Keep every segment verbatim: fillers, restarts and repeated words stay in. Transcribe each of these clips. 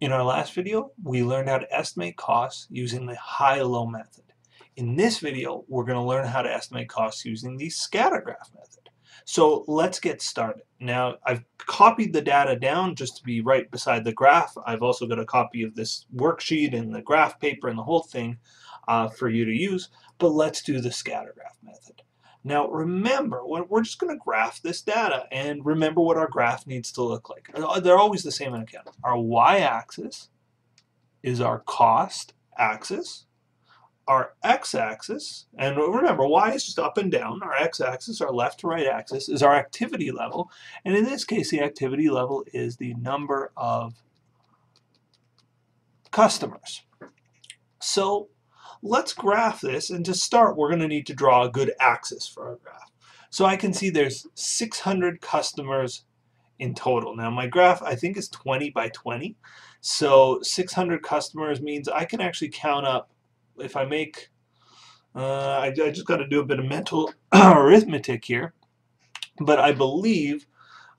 In our last video, we learned how to estimate costs using the high-low method. In this video, we're going to learn how to estimate costs using the scatter graph method. So let's get started. Now, I've copied the data down just to be right beside the graph. I've also got a copy of this worksheet and the graph paper and the whole thing uh, for you to use, but let's do the scatter graph method. Now remember, we're just going to graph this data and remember what our graph needs to look like. They're always the same in accounting. Our y-axis is our cost axis, our x-axis, and remember y is just up and down, our x-axis, our left to right axis, is our activity level, and in this case the activity level is the number of customers. So let's graph this, and to start we're going to need to draw a good axis for our graph. So I can see there's six hundred customers in total. Now my graph I think is twenty by twenty, so six hundred customers means I can actually count up if I make, uh, I, I just got to do a bit of mental arithmetic here, but I believe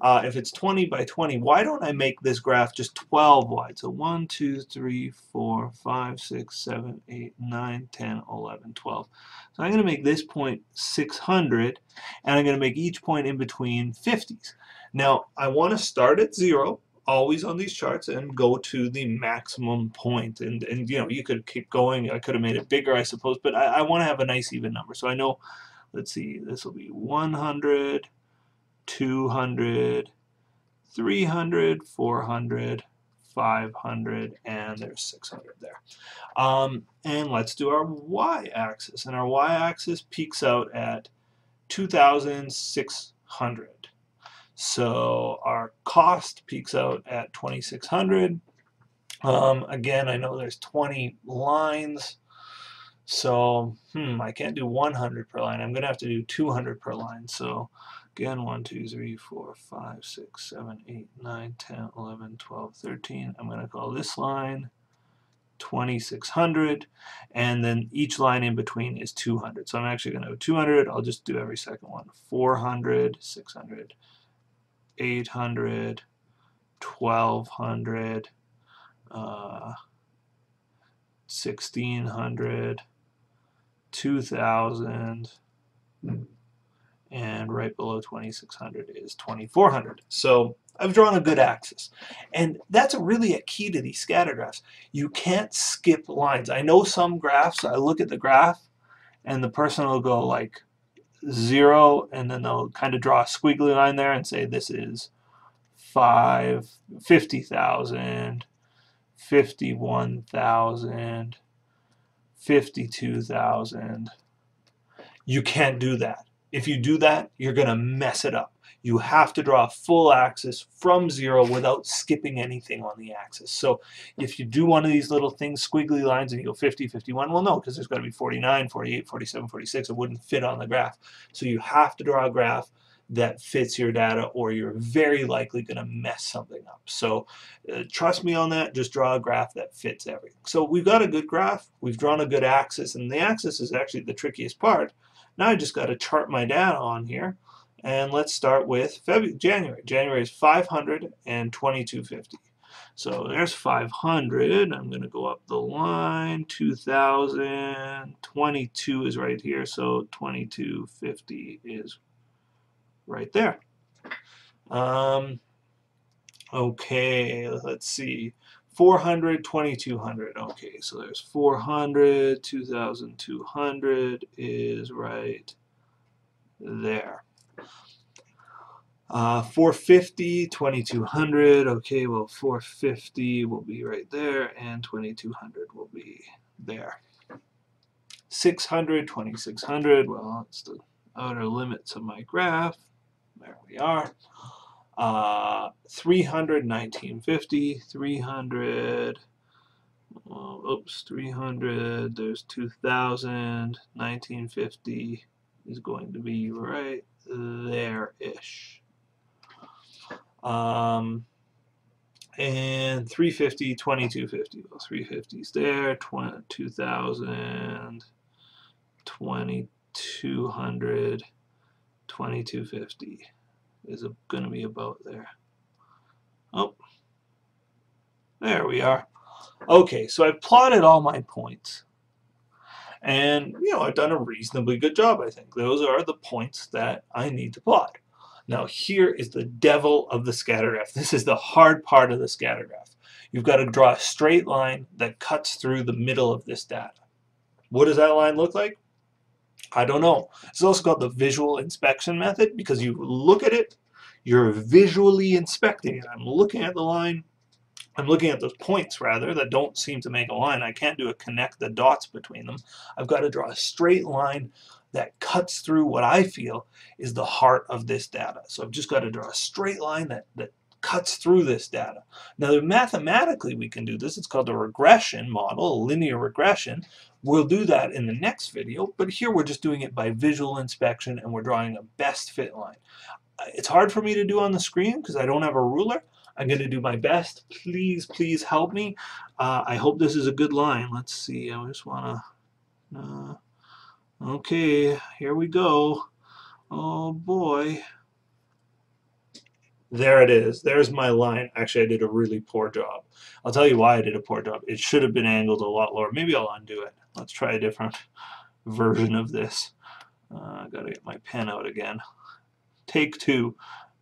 uh, if it's twenty by twenty, why don't I make this graph just twelve wide? So one, two, three, four, five, six, seven, eight, nine, ten, eleven, twelve. So I'm going to make this point six hundred, and I'm going to make each point in between fifties. Now I want to start at zero, always on these charts, and go to the maximum point, and and you know, you could keep going. I could have made it bigger, I suppose, but I, I want to have a nice even number. So I know, let's see, this will be one hundred, two hundred, three hundred, four hundred, five hundred, and there's six hundred there. Um, and let's do our y-axis, and our y-axis peaks out at two thousand six hundred. So our cost peaks out at twenty-six hundred. Um, again, I know there's twenty lines, so hmm, I can't do one hundred per line. I'm going to have to do two hundred per line. So again, one, two, three, four, five, six, seven, eight, nine, ten, eleven, twelve, thirteen. I'm going to call this line twenty-six hundred, and then each line in between is two hundred. So I'm actually going to have two hundred. I'll just do every second one. four hundred, six hundred, eight hundred, twelve hundred, uh, sixteen hundred, two thousand, and right below twenty-six hundred is twenty-four hundred. So I've drawn a good axis, and that's really a key to these scatter graphs. You can't skip lines. I know some graphs, I look at the graph and the person will go like zero, and then they'll kind of draw a squiggly line there and say this is five, fifty thousand, fifty-one thousand, fifty-two thousand. You can't do that. If you do that, you're going to mess it up. You have to draw a full axis from zero without skipping anything on the axis. So if you do one of these little things, squiggly lines, and you go fifty, fifty-one, well no, because there's got to be forty-nine, forty-eight, forty-seven, forty-six. It wouldn't fit on the graph. So you have to draw a graph that fits your data, or you're very likely going to mess something up. So uh, trust me on that, just draw a graph that fits everything. So we've got a good graph, we've drawn a good axis, and the axis is actually the trickiest part. Now I just got to chart my data on here, and let's start with February, January. January is five hundred and twenty-two fifty. So there's five hundred. I'm going to go up the line, two thousand, twenty-two is right here, so twenty-two fifty is right there. Um, okay, let's see. four hundred, twenty-two hundred. Okay, so there's four hundred, two thousand two hundred is right there. Uh, four fifty, twenty-two hundred. Okay, well, four fifty will be right there, and twenty-two hundred will be there. six hundred, twenty-six hundred. Well, it's the outer limits of my graph. There we are. Uh, three hundred, nineteen fifty, three hundred, well, oops, three hundred, there's two thousand, nineteen fifty is going to be right there-ish. Um, and three fifty, twenty-two fifty, well, three fifty's there, two thousand, twenty-two hundred, twenty-two fifty. Is going to be about there. Oh, There we are. Okay, so I've plotted all my points. And, you know, I've done a reasonably good job, I think. Those are the points that I need to plot. Now, here is the devil of the scatter graph. This is the hard part of the scatter graph. You've got to draw a straight line that cuts through the middle of this data. What does that line look like? I don't know. It's also called the visual inspection method because you look at it, you're visually inspecting it. I'm looking at the line. I'm looking at those points, rather, that don't seem to make a line. I can't do a connect the dots between them. I've got to draw a straight line that cuts through what I feel is the heart of this data. So I've just got to draw a straight line that, that cuts through this data. Now, mathematically, we can do this. It's called a regression model, a linear regression. We'll do that in the next video, but here we're just doing it by visual inspection, and we're drawing a best fit line. It's hard for me to do on the screen because I don't have a ruler. I'm going to do my best. Please, please help me. Uh, I hope this is a good line. Let's see. I just want to... Uh, okay, here we go. Oh, boy. There it is. There's my line. Actually, I did a really poor job. I'll tell you why I did a poor job. It should have been angled a lot lower. Maybe I'll undo it. Let's try a different version of this. Uh, I've got to get my pen out again. Take two.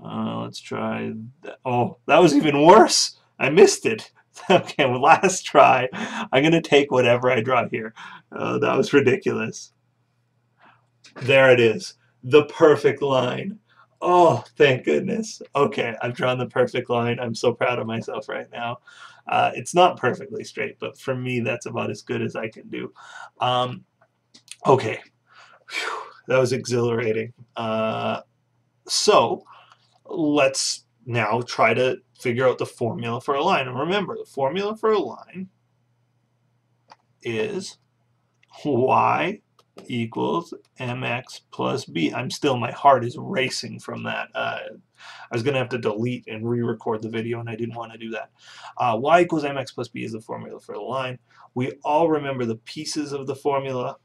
Uh, let's try that. Oh, that was even worse. I missed it. Okay, well, last try. I'm going to take whatever I draw here. Uh, that was ridiculous. There it is. The perfect line. Oh, thank goodness. Okay, I've drawn the perfect line. I'm so proud of myself right now. Uh, it's not perfectly straight, but for me, that's about as good as I can do. Um, okay. Whew, that was exhilarating. Uh, so... Let's now try to figure out the formula for a line. And remember, the formula for a line is y equals mx plus b. I'm still, my heart is racing from that. Uh, I was going to have to delete and re-record the video, and I didn't want to do that. Uh, y equals mx plus b is the formula for a line. We all remember the pieces of the formula.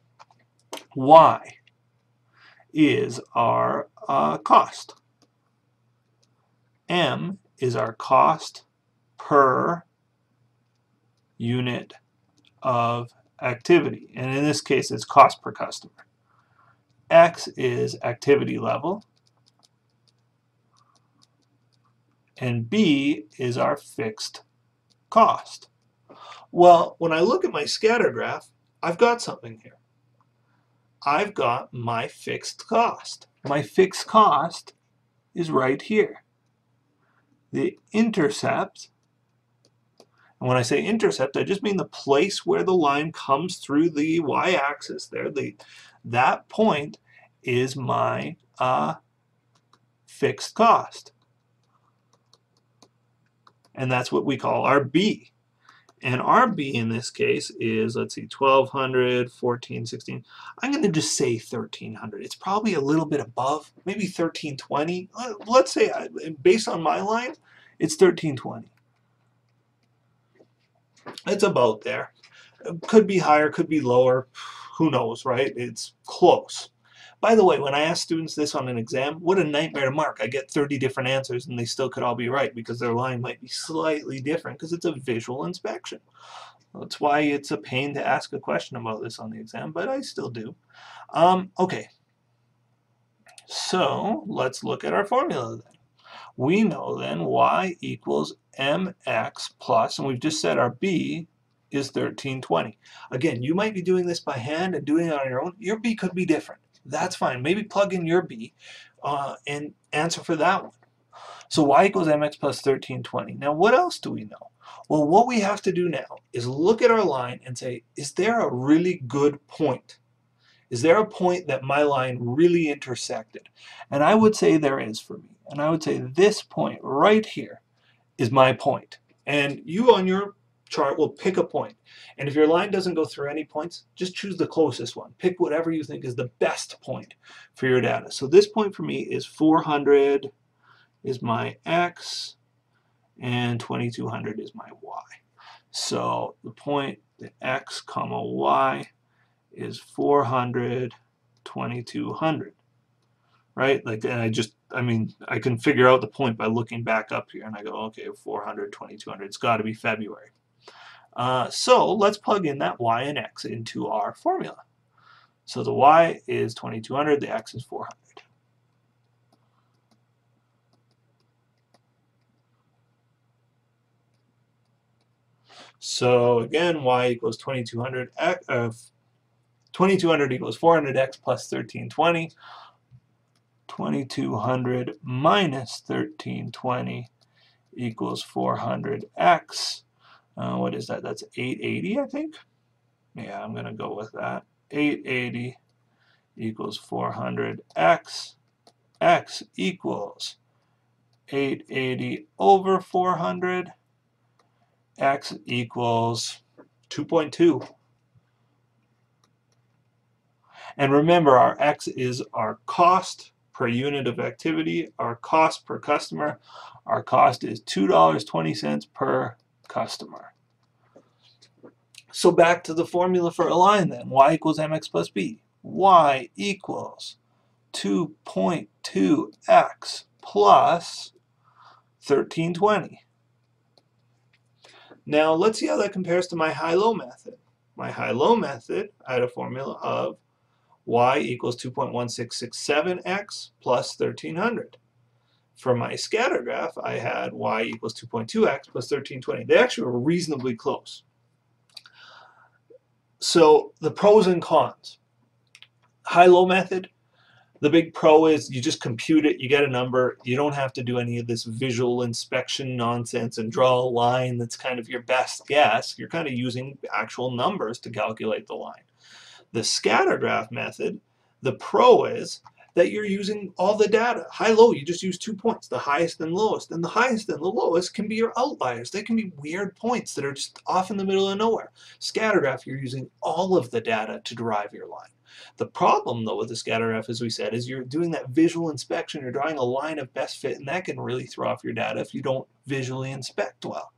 Y is our uh, cost. M is our cost per unit of activity, and in this case it's cost per customer. X is activity level, and B is our fixed cost. Well, when I look at my scatter graph, I've got something here. I've got my fixed cost. My fixed cost is right here. The intercept, and when I say intercept, I just mean the place where the line comes through the y-axis there. The, that point is my uh, fixed cost. And that's what we call our B. And our B in this case is, let's see, twelve hundred, fourteen, sixteen. I'm going to just say thirteen hundred. It's probably a little bit above, maybe thirteen twenty. Let's say, I, based on my line, it's thirteen twenty. It's about there. Could be higher, could be lower. Who knows, right? It's close. By the way, when I ask students this on an exam, what a nightmare to mark. I get thirty different answers and they still could all be right because their line might be slightly different because it's a visual inspection. That's why it's a pain to ask a question about this on the exam, but I still do. Um, okay, so let's look at our formula then. We know then y equals mx plus, and we've just said our b is thirteen twenty. Again, you might be doing this by hand and doing it on your own. Your b could be different. That's fine. Maybe plug in your B uh, and answer for that one. So y equals mx plus thirteen twenty. Now what else do we know? Well, what we have to do now is look at our line and say, is there a really good point? Is there a point that my line really intersected? And I would say there is for me. And I would say this point right here is my point. And you on your chart will pick a point. And if your line doesn't go through any points, just choose the closest one. Pick whatever you think is the best point for your data. So this point for me is four hundred is my x, and twenty-two hundred is my y. So the point, the x comma y, is four hundred, twenty-two hundred. right? Like, and I just, I mean, I can figure out the point by looking back up here, and I go, okay, four hundred, twenty-two hundred, it's got to be February. Uh, so let's plug in that y and x into our formula. So the y is twenty-two hundred, the x is four hundred. So again, y equals twenty-two hundred, uh, twenty-two hundred equals four hundred x plus thirteen twenty. twenty-two hundred minus thirteen twenty equals four hundred x. Uh, what is that? That's eight eighty, I think. Yeah, I'm going to go with that. eight eighty equals four hundred x. X equals eight eighty over four hundred. X equals two point two. And remember, our x is our cost per unit of activity, our cost per customer. Our cost is two dollars and twenty cents per customer. So back to the formula for a line then. Y equals mx plus b. Y equals two point two x plus thirteen twenty. Now let's see how that compares to my high-low method. My high-low method, I had a formula of y equals two point one six six seven x plus thirteen hundred. For my scatter graph, I had y equals two point two x plus thirteen twenty. They actually were reasonably close. So the pros and cons. High-low method, the big pro is you just compute it, you get a number, you don't have to do any of this visual inspection nonsense and draw a line that's kind of your best guess. You're kind of using actual numbers to calculate the line. The scatter graph method, the pro is that you're using all the data. High-low, you just use two points, the highest and lowest. And the highest and the lowest can be your outliers. They can be weird points that are just off in the middle of nowhere. Scatter graph, you're using all of the data to derive your line. The problem, though, with the scatter graph, as we said, is you're doing that visual inspection. You're drawing a line of best fit, and that can really throw off your data if you don't visually inspect well.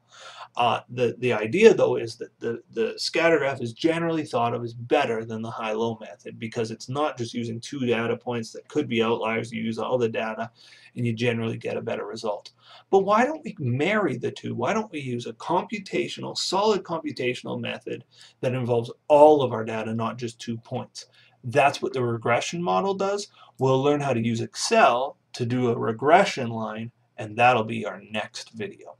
Uh, the, the idea, though, is that the, the scatter graph is generally thought of as better than the high-low method because it's not just using two data points that could be outliers. You use all the data, and you generally get a better result. But why don't we marry the two? Why don't we use a computational, solid computational method that involves all of our data, not just two points? That's what the regression model does. We'll learn how to use Excel to do a regression line, and that'll be our next video.